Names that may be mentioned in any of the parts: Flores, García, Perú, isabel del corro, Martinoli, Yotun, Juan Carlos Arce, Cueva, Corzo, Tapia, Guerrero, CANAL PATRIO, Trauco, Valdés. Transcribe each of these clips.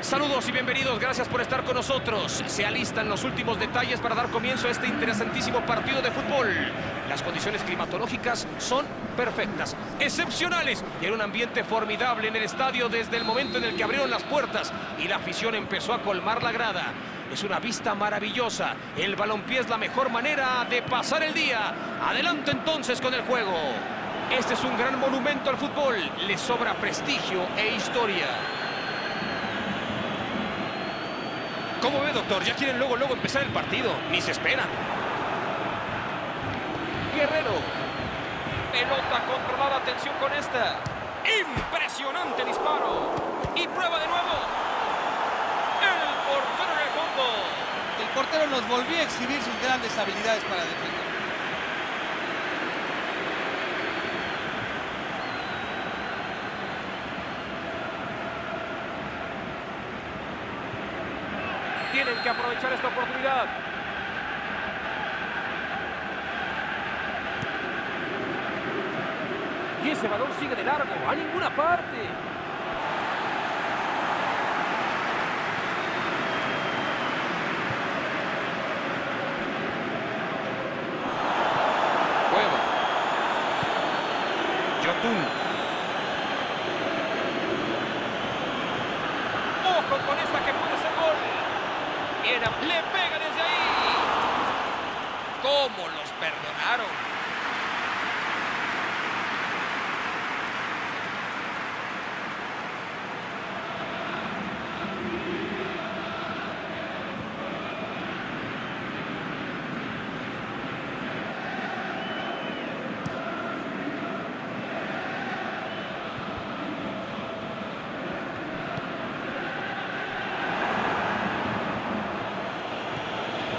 Saludos y bienvenidos, gracias por estar con nosotros. Se alistan los últimos detalles para dar comienzo a este interesantísimo partido de fútbol. Las condiciones climatológicas son perfectas, excepcionales, y en un ambiente formidable en el estadio desde el momento en el que abrieron las puertas y la afición empezó a colmar la grada. Es una vista maravillosa, el balompié es la mejor manera de pasar el día. Adelante entonces con el juego. Este es un gran monumento al fútbol, le sobra prestigio e historia. ¿Cómo ve, doctor? Ya quieren luego empezar el partido, ni se espera. Guerrero, pelota controlada, atención con esta. Impresionante disparo, y prueba de nuevo. El portero en el fondo. El portero nos volvió a exhibir sus grandes habilidades para defender. Tienen que aprovechar esta oportunidad. Y ese balón sigue de largo, a ninguna parte. Cueva. Yotun. Ojo con esta que puede ser gol. Le pega desde ahí. ¿Cómo los perdonaron?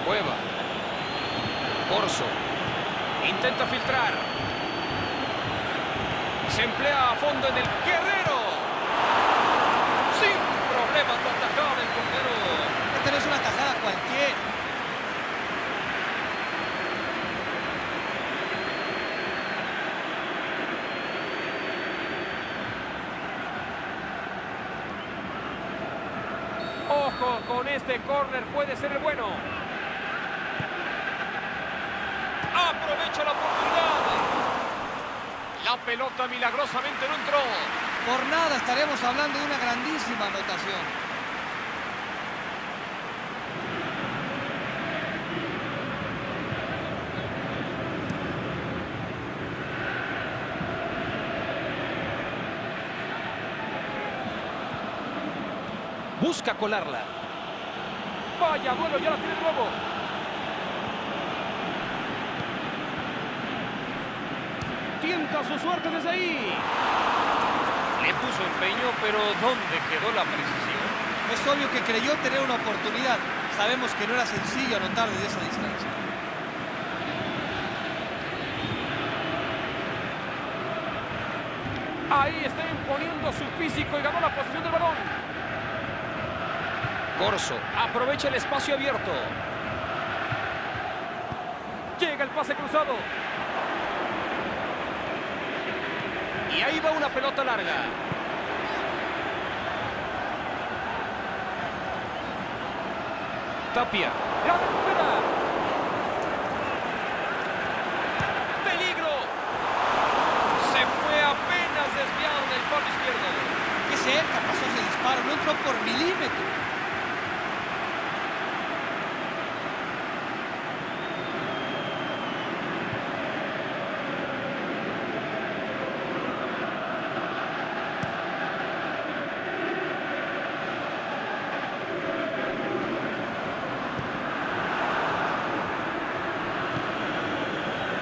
Cueva. Corzo. Intenta filtrar. Se emplea a fondo en el Guerrero. Sin problemas lo atacaron el portero. Esta no es una tajada cualquiera. Ojo con este córner, puede ser el bueno. Aprovecha la oportunidad. La pelota milagrosamente no entró. Por nada estaremos hablando de una grandísima anotación. Busca colarla. Vaya, bueno, ya la tiene el robo. Tienta su suerte desde ahí. Le puso empeño, pero ¿dónde quedó la precisión? Es obvio que creyó tener una oportunidad. Sabemos que no era sencillo anotar desde esa distancia. Ahí está imponiendo su físico y ganó la posición del balón. Corzo aprovecha el espacio abierto. Llega el pase cruzado. Y ahí va una pelota larga. Tapia. ¡La recupera! ¡Peligro! Se fue apenas desviado del palo izquierdo. ¡Qué cerca pasó ese disparo! No entró por milímetros.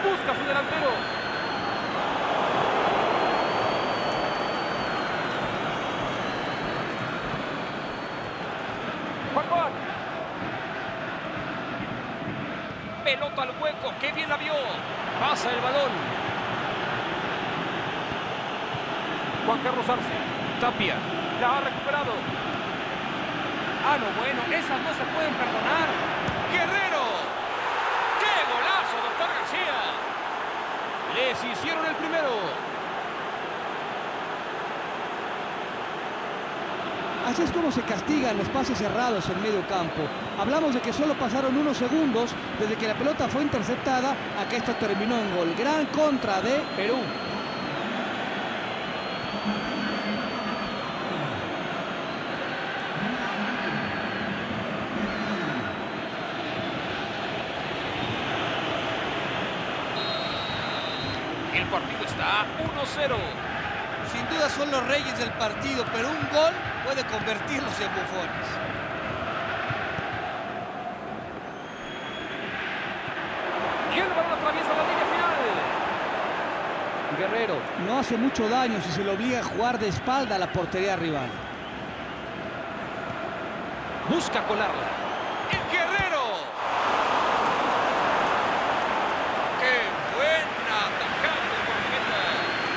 Busca su delantero. Juan. Pelota al hueco, qué bien la vio. Pasa el balón. Juan Carlos Arce. Tapia. La ha recuperado. Ah, no, bueno, esas no se pueden perdonar. Guerrero. ¡Qué golazo, doctor García! Les hicieron el primero. Así es como se castigan los pases cerrados en medio campo. Hablamos de que solo pasaron unos segundos desde que la pelota fue interceptada a que esto terminó en gol. Gran contra de Perú. El partido está 1-0. Sin duda son los reyes del partido, pero un gol puede convertirlos en bufones. Y el balón atraviesa la línea final. Guerrero no hace mucho daño si se le obliga a jugar de espalda a la portería rival. Busca colarla. ¡El Guerrero! ¡Qué buena atajada de Corneta!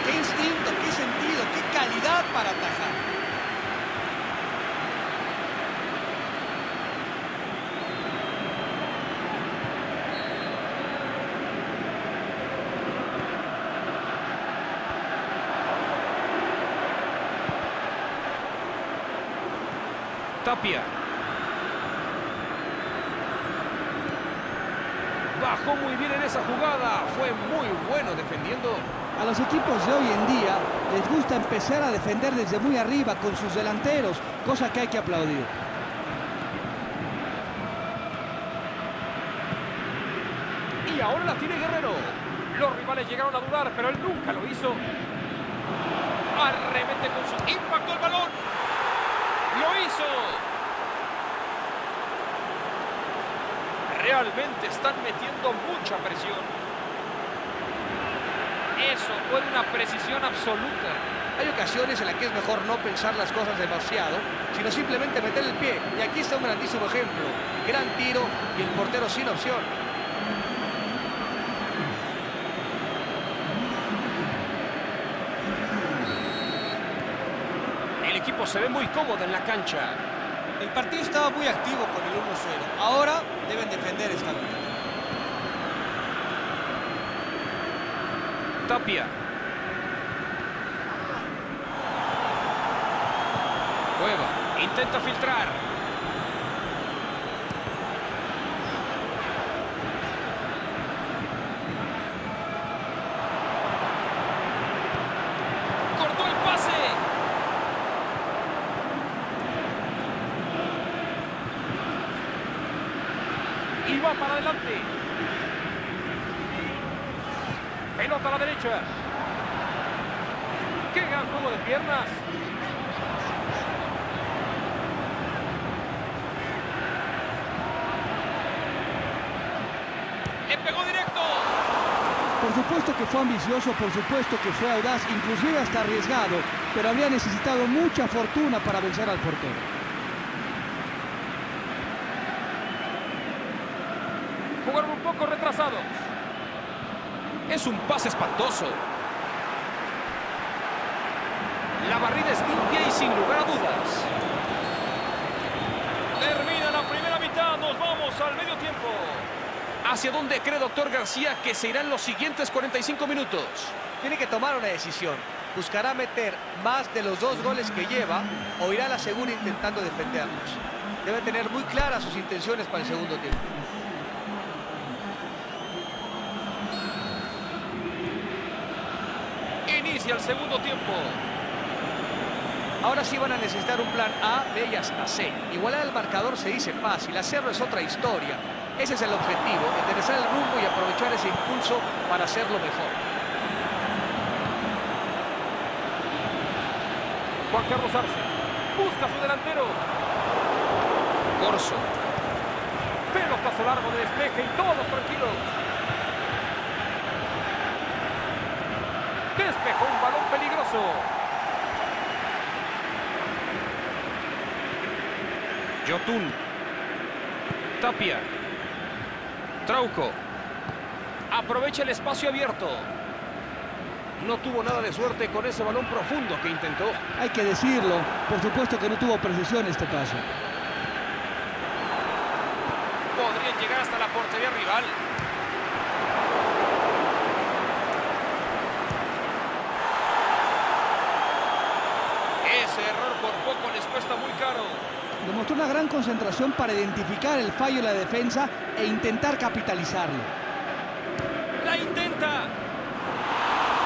¡Qué instinto, qué sentido, qué calidad para atajar! Tapia. Bajó muy bien en esa jugada. Fue muy bueno defendiendo. A los equipos de hoy en día les gusta empezar a defender desde muy arriba con sus delanteros, cosa que hay que aplaudir. Y ahora la tiene Guerrero. Los rivales llegaron a dudar, pero él nunca lo hizo. Arremete con su impacto el balón. ¡Lo hizo! Realmente están metiendo mucha presión. Eso fue una precisión absoluta. Hay ocasiones en las que es mejor no pensar las cosas demasiado, sino simplemente meter el pie. Y aquí está un grandísimo ejemplo. Gran tiro y el portero sin opción. El equipo se ve muy cómodo en la cancha. El partido estaba muy activo con el 1-0. Ahora deben defender esta pelota. Tapia. Cueva. Intenta filtrar. Cortó el pase. Y va para adelante. Pelota a la derecha. ¡Qué gran juego de piernas! ¡Le pegó directo! Por supuesto que fue ambicioso, por supuesto que fue audaz, inclusive hasta arriesgado, pero había necesitado mucha fortuna para vencer al portero. Jugaron un poco retrasados. Es un pase espantoso. La barrida es limpia y sin lugar a dudas. Termina la primera mitad. Nos vamos al medio tiempo. ¿Hacia dónde cree, doctor García, que se irán los siguientes 45 minutos? Tiene que tomar una decisión. ¿Buscará meter más de los dos goles que lleva o irá a la segura intentando defenderlos? Debe tener muy claras sus intenciones para el segundo tiempo. Inicia el segundo tiempo. Ahora sí van a necesitar un plan A, B y hasta C. Igualar el marcador se dice fácil, hacerlo es otra historia. Ese es el objetivo, enderezar el rumbo y aprovechar ese impulso para hacerlo mejor. Juan Carlos Arce busca a su delantero. Corzo. Pelotazo largo de despeje y todos tranquilos. Despejó un balón peligroso. Yotun. Tapia. Trauco. Aprovecha el espacio abierto. No tuvo nada de suerte con ese balón profundo que intentó. Hay que decirlo. Por supuesto que no tuvo precisión en este caso. Podrían llegar hasta la portería rival. Ese error por poco les cuesta muy caro. Demostró una gran concentración para identificar el fallo de la defensa e intentar capitalizarlo. ¡La intenta!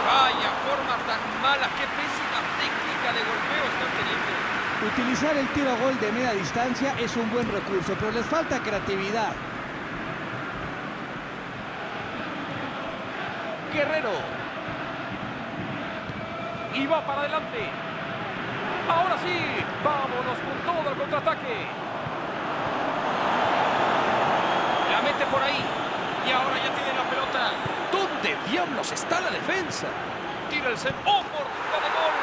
¡Vaya forma tan mala! ¡Qué pésima técnica de golpeo está teniendo! Utilizar el tiro a gol de media distancia es un buen recurso, pero les falta creatividad. Guerrero. Y va para adelante. Ahora sí, vámonos con todo el contraataque. La mete por ahí. Y ahora ya tiene la pelota. ¿Dónde diablos está la defensa? Tira el centro. ¡Oh, mordida de gol!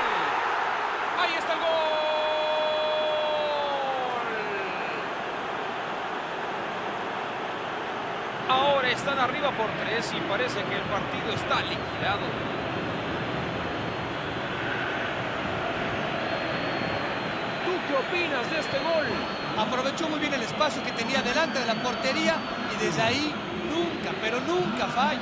¡Ahí está el gol! Ahora están arriba por 3 y parece que el partido está liquidado. ¿Qué opinas de este gol? Aprovechó muy bien el espacio que tenía delante de la portería y desde ahí nunca, pero nunca falla.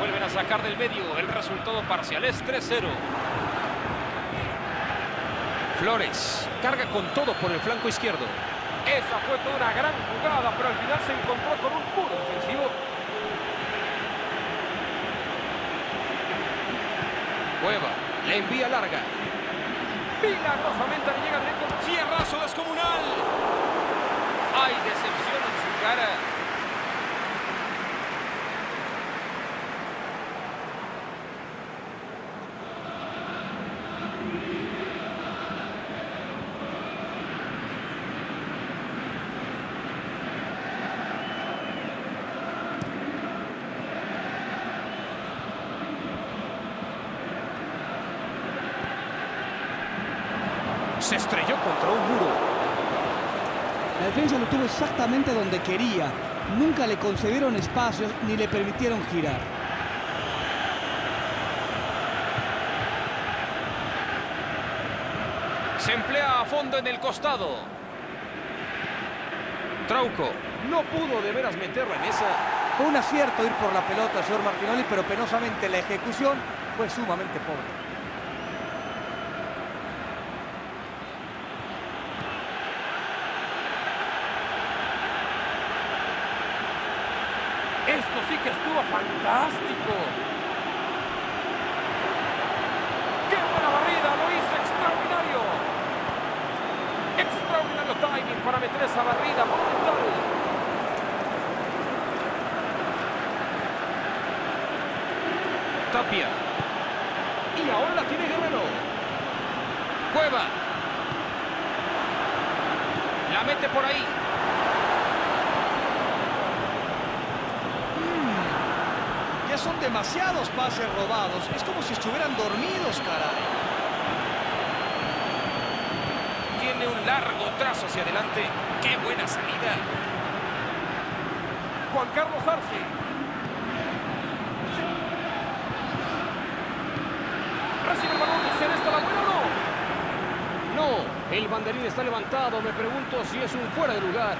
Vuelven a sacar del medio. El resultado parcial es 3-0. Flores carga con todo por el flanco izquierdo. Esa fue toda una gran jugada, pero al final se encontró con un puro defensivo. Cueva, le envía larga. Milagrosamente le llega directo. Cierrazo descomunal. Hay decepción en su cara. Se estrelló contra un muro. La defensa lo tuvo exactamente donde quería. Nunca le concedieron espacios ni le permitieron girar. Se emplea a fondo en el costado. Trauco no pudo de veras meterla en esa. Fue un acierto ir por la pelota, señor Martinoli, pero penosamente la ejecución fue sumamente pobre. Esto sí que estuvo fantástico. ¡Qué buena barrida! ¡Lo hizo extraordinario! Extraordinario timing para meter esa barrida monumental. Tapia. Y ahora la tiene Guerrero. Cueva. La mete por ahí. Ya son demasiados pases robados. Es como si estuvieran dormidos, caray. Tiene un largo trazo hacia adelante. ¡Qué buena salida! Juan Carlos Arce. Recibe el balón. ¿Será esta la buena o no? No, el banderín está levantado. Me pregunto si es un fuera de lugar.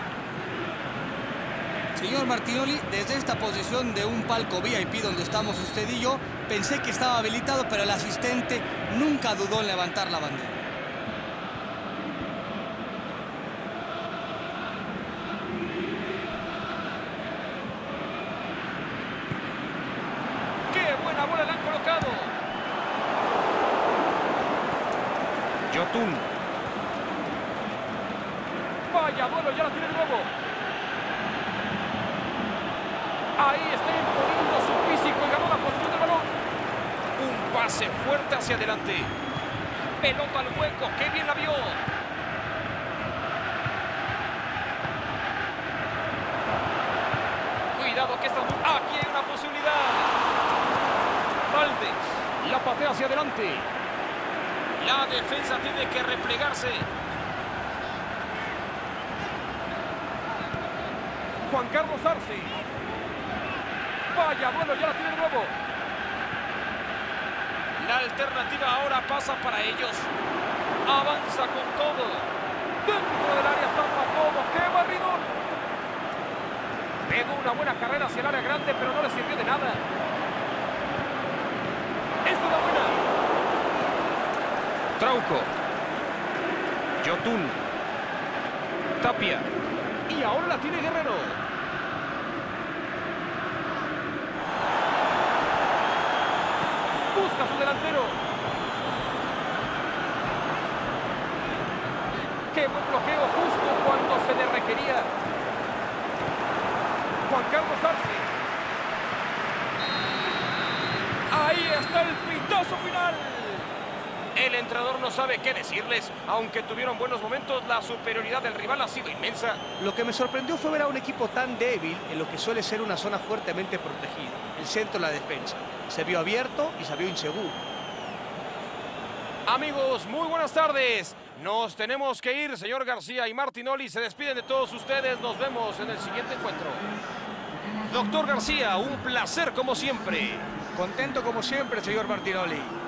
Señor Martinoli, desde esta posición de un palco VIP donde estamos usted y yo, pensé que estaba habilitado, pero el asistente nunca dudó en levantar la bandera. ¡Qué buena bola le han colocado! Yotun. Vaya duelo, ya la tiene de nuevo. Ahí está imponiendo su físico y ganó la posición del balón. Un pase fuerte hacia adelante. Pelota al hueco, qué bien la vio. Cuidado que está... Aquí hay una posibilidad. Valdés la patea hacia adelante. La defensa tiene que replegarse. Juan Carlos Arce. Vaya, bueno, ya la tiene de nuevo. La alternativa ahora pasa para ellos. avanza con todo, dentro del área está Pacobo, qué barridón, pegó una buena carrera hacia el área grande pero no le sirvió de nada. Esta es la buena. Trauco, Yotun, Tapia, y ahora la tiene Guerrero. Busca su delantero. Qué buen bloqueo justo cuando se le requería. Juan Carlos Arce. Ahí está el pitazo final. El entrenador no sabe qué decirles. Aunque tuvieron buenos momentos, la superioridad del rival ha sido inmensa. Lo que me sorprendió fue ver a un equipo tan débil en lo que suele ser una zona fuertemente protegida. El centro de la defensa. Se vio abierto y se vio inseguro. Amigos, muy buenas tardes. Nos tenemos que ir, señor García y Martinoli se despiden de todos ustedes. Nos vemos en el siguiente encuentro. Doctor García, un placer como siempre. Contento como siempre, señor Martinoli.